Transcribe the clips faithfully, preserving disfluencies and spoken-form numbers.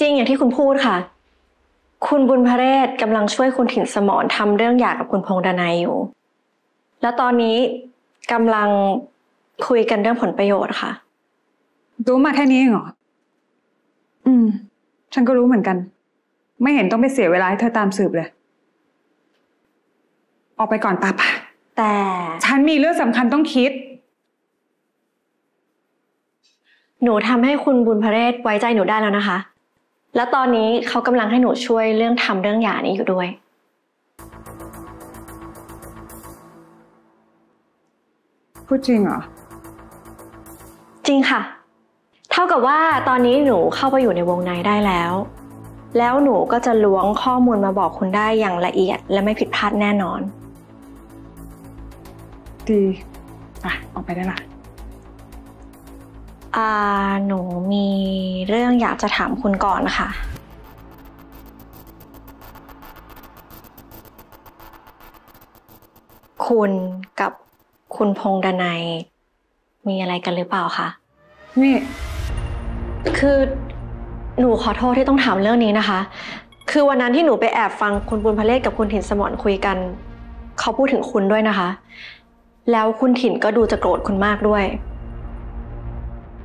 จริงอย่างที่คุณพูดค่ะคุณบุญพเรศกำลังช่วยคุณถิ่นสมรทำเรื่องหย่ากับคุณพงษ์ดนัยอยู่แล้วตอนนี้กำลังคุยกันเรื่องผลประโยชน์ค่ะรู้มาแค่นี้เหรออืมฉันก็รู้เหมือนกันไม่เห็นต้องไปเสียเวลาให้เธอตามสืบเลยออกไปก่อนป้าป่ะแต่ฉันมีเรื่องสำคัญต้องคิดหนูทำให้คุณบุญพเรศไว้ใจหนูได้แล้วนะคะแล้วตอนนี้เขากำลังให้หนูช่วยเรื่องทำเรื่องหย่านี้อยู่ด้วยพูดจริงเหรอจริงค่ะเท่ากับว่าตอนนี้หนูเข้าไปอยู่ในวงในได้แล้วแล้วหนูก็จะล้วงข้อมูลมาบอกคุณได้อย่างละเอียดและไม่ผิดพลาดแน่นอนดีอ่ะออกไปได้ละอ่าหนูมีเรื่องอยากจะถามคุณก่อนนะคะคุณกับคุณพงษ์ดนัยมีอะไรกันหรือเปล่าคะนี่คือหนูขอโทษที่ต้องถามเรื่องนี้นะคะคือวันนั้นที่หนูไปแอบฟังคุณบุญพเรศกับคุณถิ่นสมรคุยกันเขาพูดถึงคุณด้วยนะคะแล้วคุณถิ่นก็ดูจะโกรธคุณมากด้วย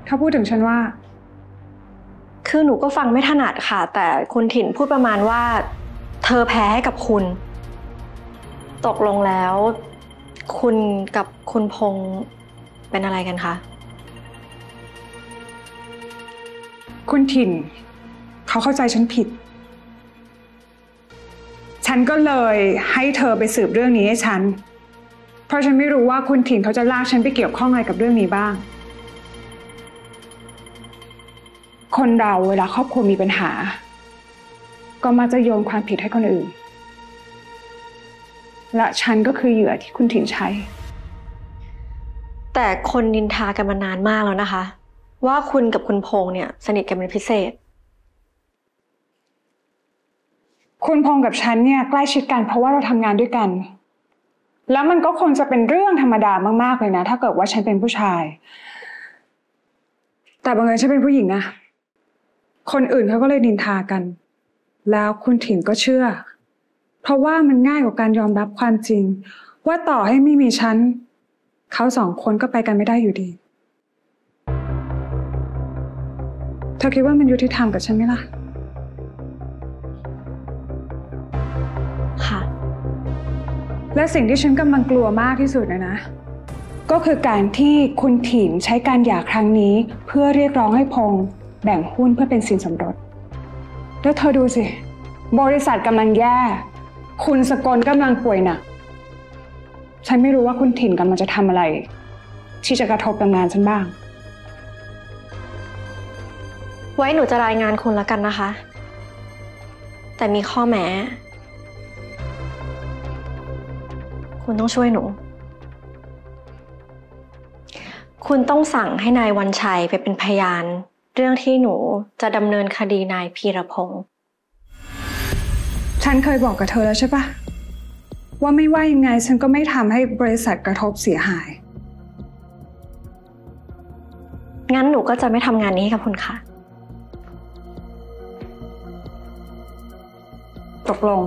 เขาพูดถึงฉันว่าคือหนูก็ฟังไม่ถนัดค่ะแต่คุณถิ่นพูดประมาณว่าเธอแพ้ให้กับคุณตกลงแล้วคุณกับคุณพงษ์เป็นอะไรกันคะคุณถิ่นเขาเข้าใจฉันผิดฉันก็เลยให้เธอไปสืบเรื่องนี้ให้ฉันเพราะฉันไม่รู้ว่าคุณถิ่นเขาจะลากฉันไปเกี่ยวข้องอะไรกับเรื่องนี้บ้างคนเราเวลาครอบครัวมีปัญหาก็มักจะโยนความผิดให้คนอื่นและฉันก็คือเหยื่อที่คุณถิ่นใช้แต่คนนินทากันมานานมากแล้วนะคะว่าคุณกับคุณพงษ์เนี่ยสนิทกันเป็นพิเศษคุณพงษ์กับฉันเนี่ยใกล้ชิดกันเพราะว่าเราทำงานด้วยกันแล้วมันก็คงจะเป็นเรื่องธรรมดามากๆเลยนะถ้าเกิดว่าฉันเป็นผู้ชายแต่บังเอิญฉันเป็นผู้หญิงนะคนอื่นเขาก็เลยนินทากันแล้วคุณถิ่นก็เชื่อเพราะว่ามันง่ายกว่าการยอมรับความจริงว่าต่อให้ไม่มีฉันเขาสองคนก็ไปกันไม่ได้อยู่ดีเธอคิดว่ามันยุติธรรมกับฉันไหมล่ะค่ะและสิ่งที่ฉันกำลังกลัวมากที่สุดนะนะก็คือการที่คุณถิ่นใช้การหย่าครั้งนี้เพื่อเรียกร้องให้พงษ์แบ่งหุ้นเพื่อเป็นสินสมรสแล้วเธอดูสิบริษัทกำลังแย่คุณสกลกำลังป่วยหนักฉันไม่รู้ว่าคุณถิ่นกำลังจะทำอะไรที่จะกระทบกับงานฉันบ้างไว้หนูจะรายงานคุณแล้วกันนะคะแต่มีข้อแม้คุณต้องช่วยหนูคุณต้องสั่งให้นายวันชัยไปเป็นพยานเรื่องที่หนูจะดำเนินคดีนายพีรพงษ์ฉันเคยบอกกับเธอแล้วใช่ปะว่าไม่ว่ายังไงฉันก็ไม่ทำให้บริษัทกระทบเสียหายงั้นหนูก็จะไม่ทำงานนี้กับคุณค่ะตกลง